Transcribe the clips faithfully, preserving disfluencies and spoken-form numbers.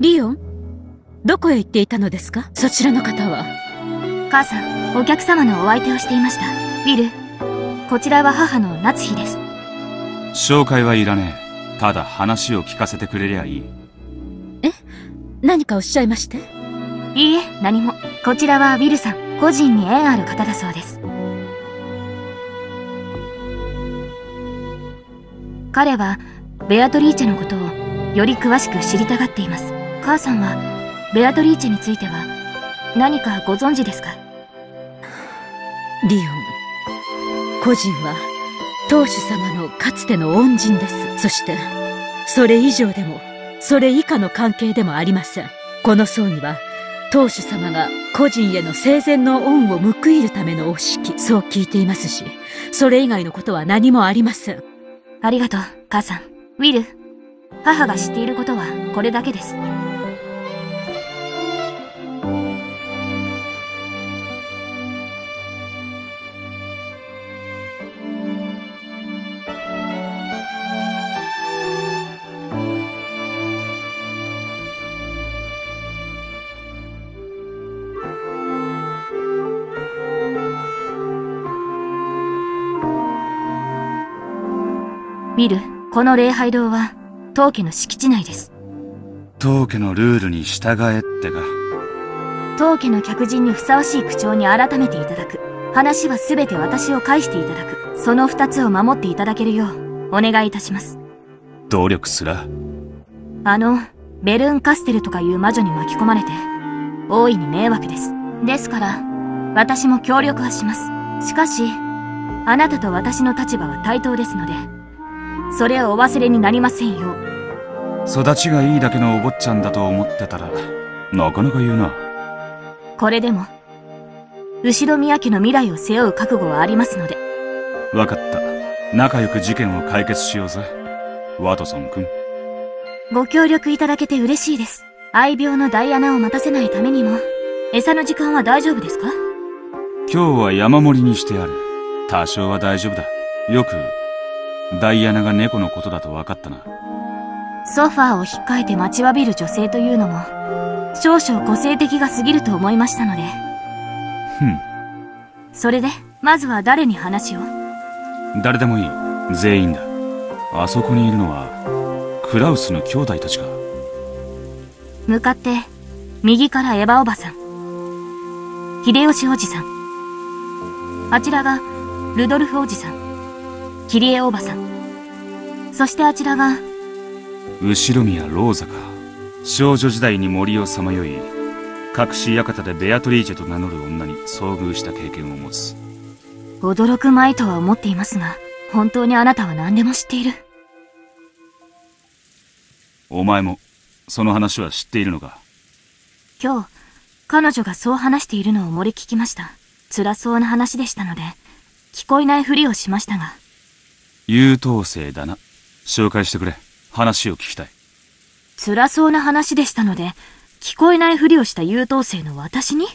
リオン、どこへ行っていたのですか？そちらの方は。母さん、お客様のお相手をしていました。ウィル、こちらは母の夏日です。紹介はいらねえ。ただ話を聞かせてくれりゃいい。え、何かおっしゃいまして？いいえ、何も。こちらはウィルさん、個人に縁ある方だそうです。彼はベアトリーチェのことをより詳しく知りたがっています。母さんはベアトリーチェについては何かご存知ですか？リオン、個人は当主様のかつての恩人です。そしてそれ以上でもそれ以下の関係でもありません。この僧には当主様が個人への生前の恩を報いるためのお式、そう聞いていますし、それ以外のことは何もありません。ありがとう、母さん。ウィル、母が知っていることはこれだけです。ウィル、この礼拝堂は当家の敷地内です。当家のルールに従えってか。当家の客人にふさわしい口調に改めていただく。話は全て私を介していただく。その二つを守っていただけるようお願いいたします。努力すら。あのベルンカステルとかいう魔女に巻き込まれて大いに迷惑です。ですから私も協力はします。しかしあなたと私の立場は対等ですので、それをお忘れになりませんよ。育ちがいいだけのお坊ちゃんだと思ってたらなかなか言うな。これでも後宮家の未来を背負う覚悟はありますので。分かった。仲良く事件を解決しようぜ、ワトソン君。ご協力いただけて嬉しいです。愛病のダイアナを待たせないためにも餌の時間は大丈夫ですか？今日は山盛りにしてある。多少は大丈夫だ。よくダイアナが猫のことだと分かったな。ソファーを引っかえて待ちわびる女性というのも少々個性的が過ぎると思いましたので。ふん。それでまずは誰に話を？誰でもいい、全員だ。あそこにいるのはクラウスの兄弟たちか。向かって右からエヴァおばさん、秀吉おじさん、あちらがルドルフおじさん、キリエおばさん、そしてあちらが後宮ローザか。少女時代に森をさまよい隠し館でベアトリーチェと名乗る女に遭遇した経験を持つ。驚くまいとは思っていますが、本当にあなたは何でも知っている。お前もその話は知っているのか？今日彼女がそう話しているのを漏れ聞きました。辛そうな話でしたので聞こえないふりをしましたが。優等生だな。紹介してくれ、話を聞きたい。辛そうな話でしたので聞こえないふりをした優等生の私に？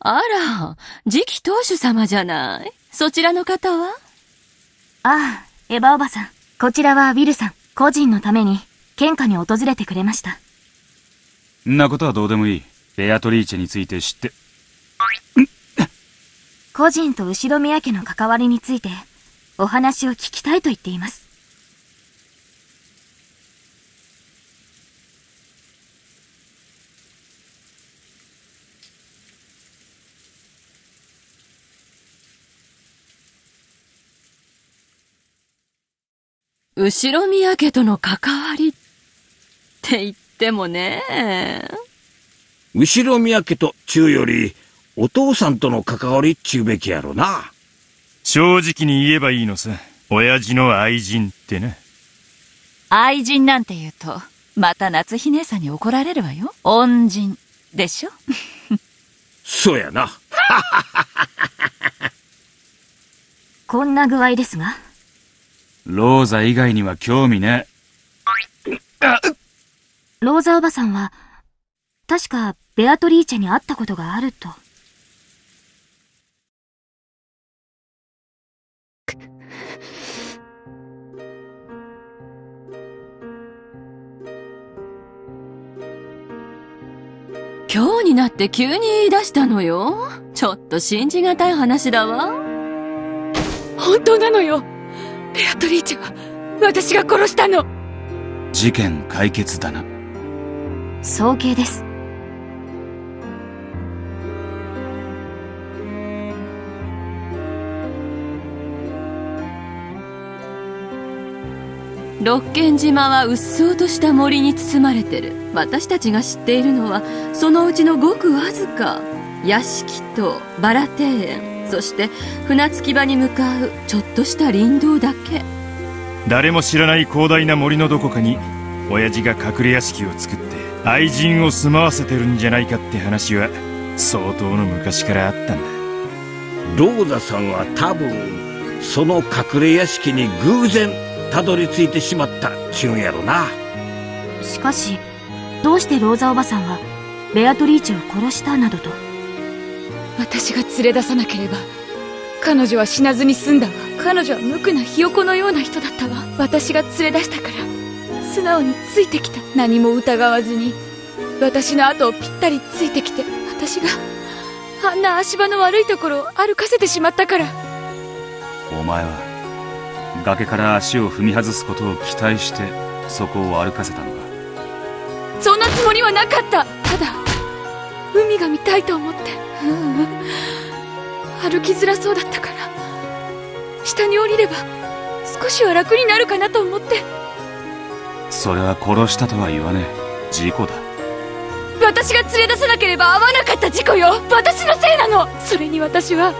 あら、次期当主様じゃない。そちらの方は？ああ、エヴァおばさん。こちらはウィルさん、個人のために喧嘩に訪れてくれました。んなことはどうでもいい。ベアトリーチェについて知って。個人と後宮家の関わりについてお話を聞きたいと言っています。後宮家との関わりってって言ってもね。後宮家とちゅうよりお父さんとの関わりちゅうべきやろな。正直に言えばいいのさ、親父の愛人ってね。愛人なんて言うとまた夏日姉さんに怒られるわよ。恩人でしょ。そうやな。こんな具合ですが。ローザ以外には興味ね。ローザおばさんは、確かベアトリーチェに会ったことがあると。今日になって急に言い出したのよ。ちょっと信じがたい話だわ。本当なのよ。ベアトリーチェは私が殺したの。事件解決だな。早計です。六軒島はうっそうとした森に包まれてる。私たちが知っているのはそのうちのごくわずか。屋敷とバラ庭園、そして船着き場に向かうちょっとした林道だけ。誰も知らない広大な森のどこかに親父が隠れ屋敷を作って愛人を住まわせてるんじゃないかって話は相当の昔からあったんだ。ローザさんは多分その隠れ屋敷に偶然たどり着いてしまったちゅうんやろな。しかしどうしてローザおばさんはベアトリーチェを殺したなどと。私が連れ出さなければ彼女は死なずに済んだわ。彼女は無垢なひよこのような人だったわ。私が連れ出したから素直についてきた。何も疑わずに私の後をぴったりついてきて、私があんな足場の悪いところを歩かせてしまったから。お前は崖から足を踏み外すことを期待してそこを歩かせたのか。そんなつもりはなかった。ただ海が見たいと思って、うんうん、歩きづらそうだったから下に降りれば少しは楽になるかなと思って。それは殺したとは言わねえ。事故だ。私が連れ出さなければ合わなかった事故よ。私のせいなの。それに私は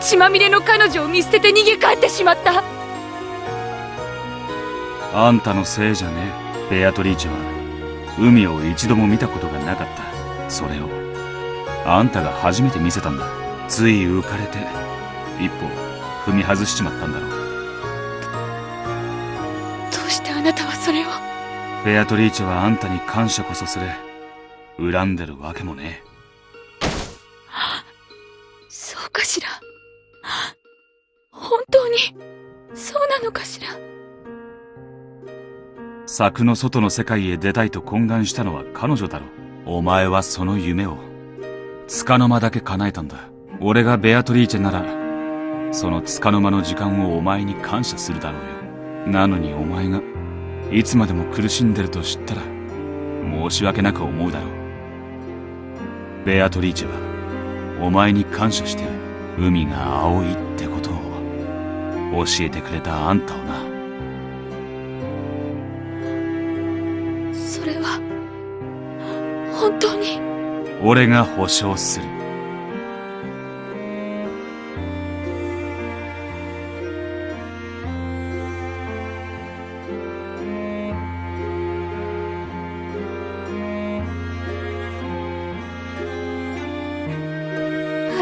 血まみれの彼女を見捨てて逃げ帰ってしまった。あんたのせいじゃねえ。ベアトリーチェは海を一度も見たことがなかった。それをあんたが初めて見せたんだ。つい浮かれて一歩踏み外しちまったんだろう。どうしてあなたはそれを。ベアトリーチェはあんたに感謝こそすれ恨んでるわけもねえ。そうかしら。本当にそうなのかしら。柵の外の世界へ出たいと懇願したのは彼女だろう。お前はその夢を束の間だけ叶えたんだ。俺がベアトリーチェならその束の間の時間をお前に感謝するだろうよ。なのにお前がいつまでも苦しんでると知ったら申し訳なく思うだろう。ベアトリーチェはお前に感謝してる。海が青いってことを教えてくれたあんたをな。それは本当に。俺が保証する。あ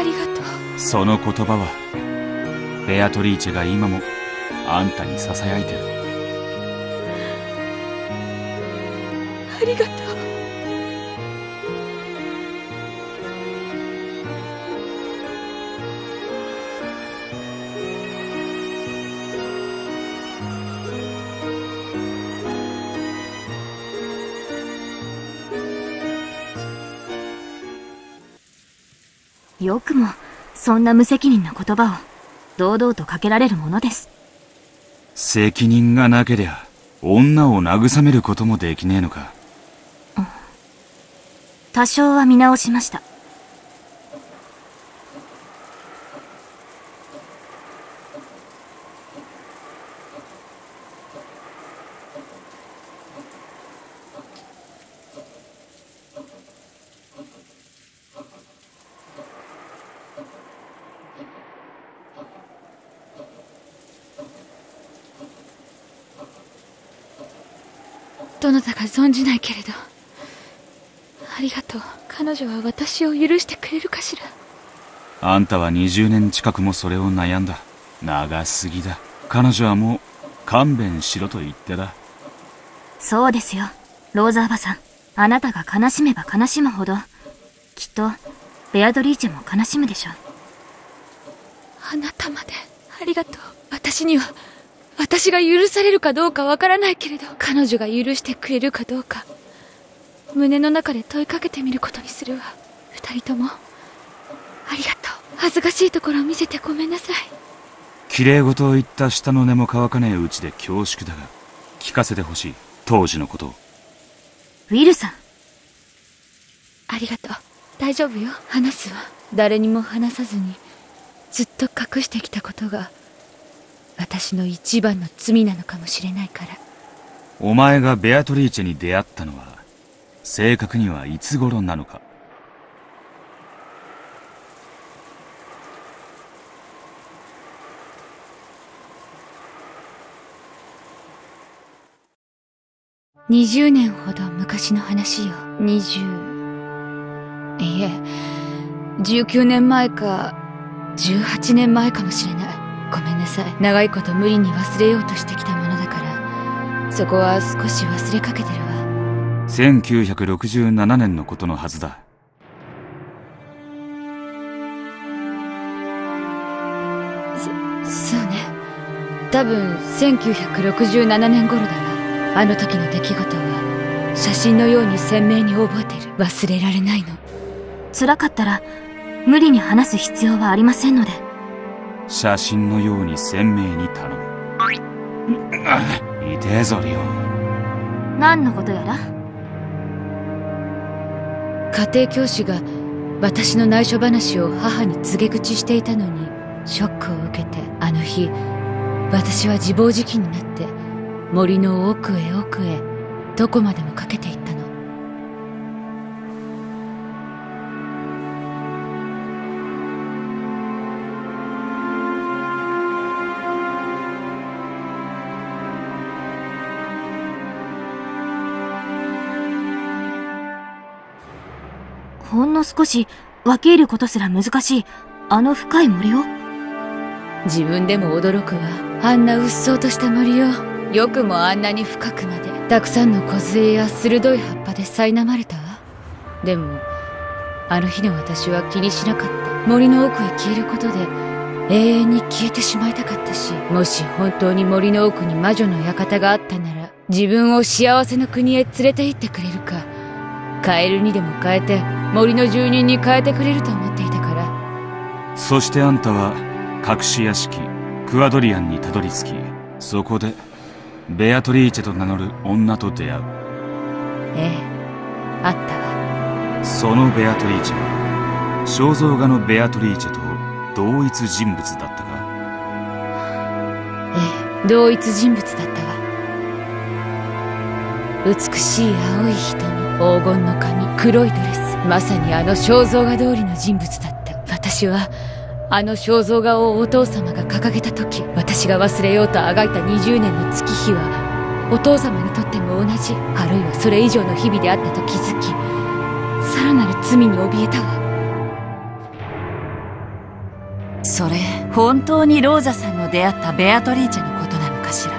りがとう。その言葉はベアトリーチェが今もあんたにささやいてる。ありがとう。よくもそんな無責任な言葉を堂々とかけられるものです。責任がなけりゃ女を慰めることもできねえのか。多少は見直しました。どなたか存じないけれど。ありがとう。彼女は私を許してくれるかしら。あんたはにじゅうねん近くもそれを悩んだ。長すぎだ。彼女はもう勘弁しろと言ってだ。そうですよ、ローザーバさん。あなたが悲しめば悲しむほど、きっとベアドリーチェも悲しむでしょう。あなたまでありがとう。私には、私が許されるかどうかわからないけれど、彼女が許してくれるかどうか、胸の中で問いかけてみることにするわ。二人とも、ありがとう。恥ずかしいところを見せてごめんなさい。綺麗事を言った下の根も乾かねえうちで恐縮だが、聞かせてほしい、当時のことを。ウィルさん。ありがとう。大丈夫よ。話すわ。誰にも話さずに、ずっと隠してきたことが、私の一番の罪なのかもしれないから。お前がベアトリーチェに出会ったのは、正確にはいつ頃なのか。にじゅうねんほど昔の話よ。にじゅう、いえ、じゅうきゅうねんまえか、じゅうはちねんまえかもしれない。ごめんなさい。長いこと無理に忘れようとしてきたものだから、そこは少し忘れかけてるわ。せんきゅうひゃくろくじゅうななねんのことのはずだ。そ、そうね。多分、せんきゅうひゃくろくじゅうななねん頃だわ。あの時の出来事は写真のように鮮明に覚えてる。忘れられないの。辛かったら無理に話す必要はありませんので。写真のように鮮明に頼む。痛えぞリオン。何のことやら。家庭教師が私の内緒話を母に告げ口していたのにショックを受けて、あの日私は自暴自棄になって森の奥へ奥へどこまでもかけていったの。ほんの少し分け入ることすら難しいあの深い森を。自分でも驚くわ。あんなうっそうとした森をよくもあんなに深くまで、たくさんの梢や鋭い葉っぱで苛まれたわ。でもあの日の私は気にしなかった。森の奥へ消えることで永遠に消えてしまいたかったし、もし本当に森の奥に魔女の館があったなら、自分を幸せの国へ連れて行ってくれるか、カエルにでも変えて森の住人に変えてくれると思っていたから。そしてあんたは隠し屋敷クアドリアンにたどり着き、そこでベアトリーチェと名乗る女と出会う。ええ、あったわ。そのベアトリーチェは肖像画のベアトリーチェと同一人物だったか。ええ、同一人物だったわ。美しい青い瞳、黄金の髪、黒いドレス、まさにあの肖像画通りの人物だった。私はあの肖像画をお父様が掲げた時、私が忘れようとあがいたにじゅうねんの月日はお父様にとっても同じ、あるいはそれ以上の日々であったと気づき、さらなる罪に怯えたわ。それ本当にローザさんの出会ったベアトリーチェのことなのかしら。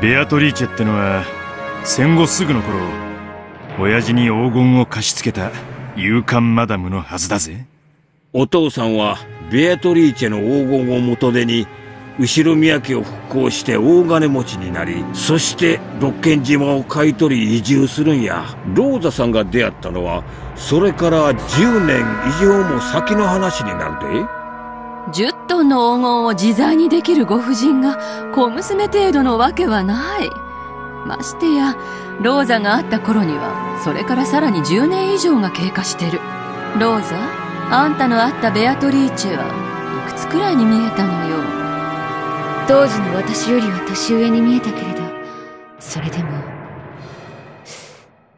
ベアトリーチェってのは戦後すぐの頃、親父に黄金を貸し付けた勇敢マダムのはずだぜ。お父さんはベアトリーチェの黄金を元手に後宮家を復興して大金持ちになり、そして六軒島を買い取り移住するんや。ローザさんが出会ったのはそれからじゅうねん以上も先の話になるで。じゅっトンの黄金を自在にできるご婦人が小娘程度のわけはない。ましてやローザがあった頃にはそれからさらにじゅうねん以上が経過してる。ローザ、あんたのあったベアトリーチェはいくつくらいに見えたのよ。当時の私よりは年上に見えたけれど、それでも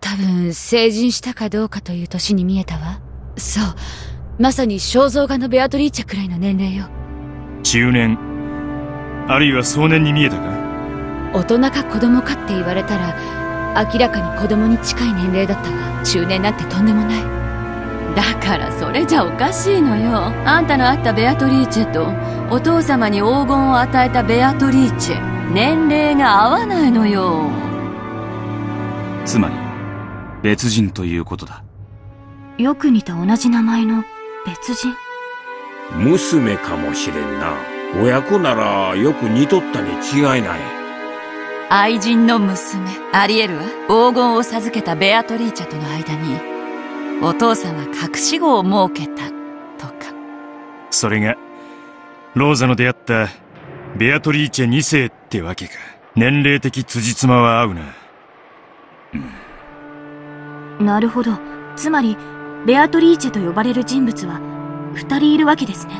多分成人したかどうかという年に見えたわ。そう、まさに肖像画のベアトリーチェくらいの年齢よ。中年あるいは壮年に見えたか？大人か子供かって言われたら明らかに子供に近い年齢だったが、中年なんてとんでもない。だからそれじゃおかしいのよ。あんたの会ったベアトリーチェとお父様に黄金を与えたベアトリーチェ、年齢が合わないのよ。つまり別人ということだ。よく似た同じ名前の別人？娘かもしれんな。親子ならよく似とったに違いない。愛人の娘ありえるわ。黄金を授けたベアトリーチェとの間にお父さんは隠し子を設けたとか。それがローザの出会ったベアトリーチェに世ってわけか。年齢的辻褄は合うな。うん、なるほど。つまりベアトリーチェと呼ばれる人物は二人いるわけですね。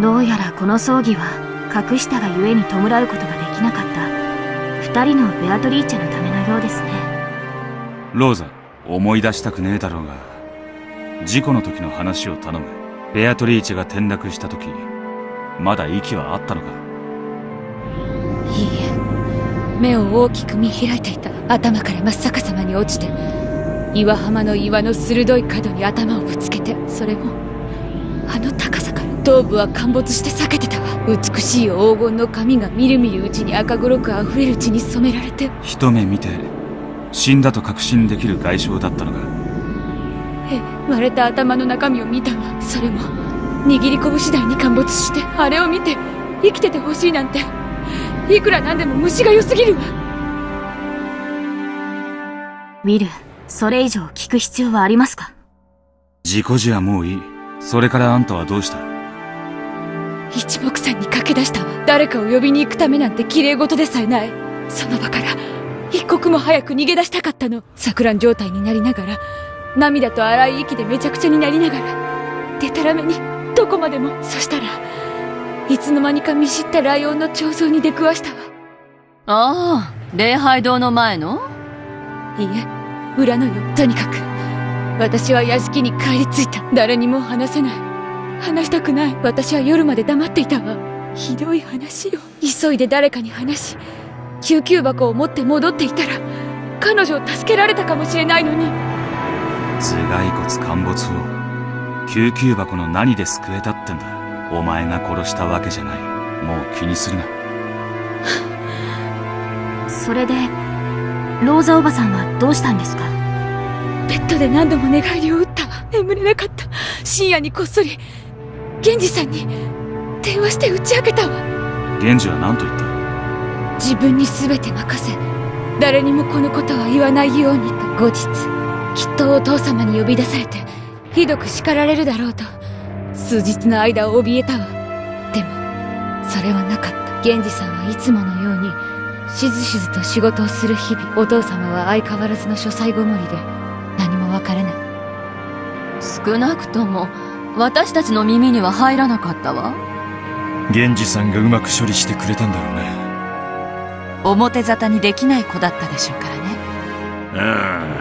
どうやらこの葬儀は隠したがゆえに弔うことができなかった二人のベアトリーチェのためのようですね。ローザ、思い出したくねえだろうが、事故の時の話を頼む。ベアトリーチェが転落した時、まだ息はあったのか？いいえ、目を大きく見開いていた。頭から真っ逆さまに落ちて、岩浜の岩の鋭い角に頭をぶつけて、それもあの高さから。頭部は陥没して裂けてたわ。美しい黄金の髪がみるみるうちに赤黒くあふれる血に染められて、一目見て死んだと確信できる外傷だったのか？割れた頭の中身を見たわ。それも握り拳次第に陥没して、あれを見て生きててほしいなんていくらなんでも虫が良すぎるわ。ウィル、それ以上聞く必要はありますか？事故時はもういい。それからあんたはどうした？一目散に駆け出したわ。誰かを呼びに行くためなんて綺麗事でさえない。その場から一刻も早く逃げ出したかったの。錯乱状態になりながら、涙と荒い息でめちゃくちゃになりながら、でたらめにどこまでも。そしたらいつの間にか見知ったライオンの彫像に出くわしたわ。ああ、礼拝堂の前の？いいえ、裏のよ。とにかく私は屋敷に帰り着いた。誰にも話せない、話したくない。私は夜まで黙っていたわ。ひどい話よ。急いで誰かに話し、救急箱を持って戻っていたら彼女を助けられたかもしれないのに。頭蓋骨陥没を救急箱の何で救えたってんだ。お前が殺したわけじゃない。もう気にするな。それでローザおばさんはどうしたんですか？ベッドで何度も寝返りを打ったわ。眠れなかった。深夜にこっそり源氏さんに電話して打ち明けたわ。源氏は何と言った？自分に全て任せ、誰にもこのことは言わないようにと。後日きっとお父様に呼び出されてひどく叱られるだろうと数日の間怯えたわ。でもそれはなかった。源氏さんはいつものようにしずしずと仕事をする日々。お父様は相変わらずの書斎ごもりで何も分からない。少なくとも私たちの耳には入らなかったわ。源氏さんがうまく処理してくれたんだろうね。表沙汰にできない子だったでしょうからね。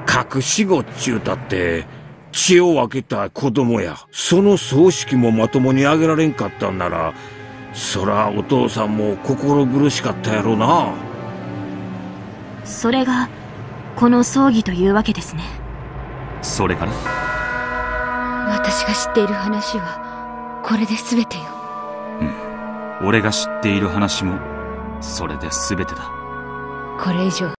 うん、隠し子っちゅうたって血を分けた子供や。その葬式もまともにあげられんかったんなら、そらお父さんも心苦しかったやろな。それがこの葬儀というわけですね。それから私が知っている話はこれで全てよ。うん、俺が知っている話もそれで全てだ。これ以上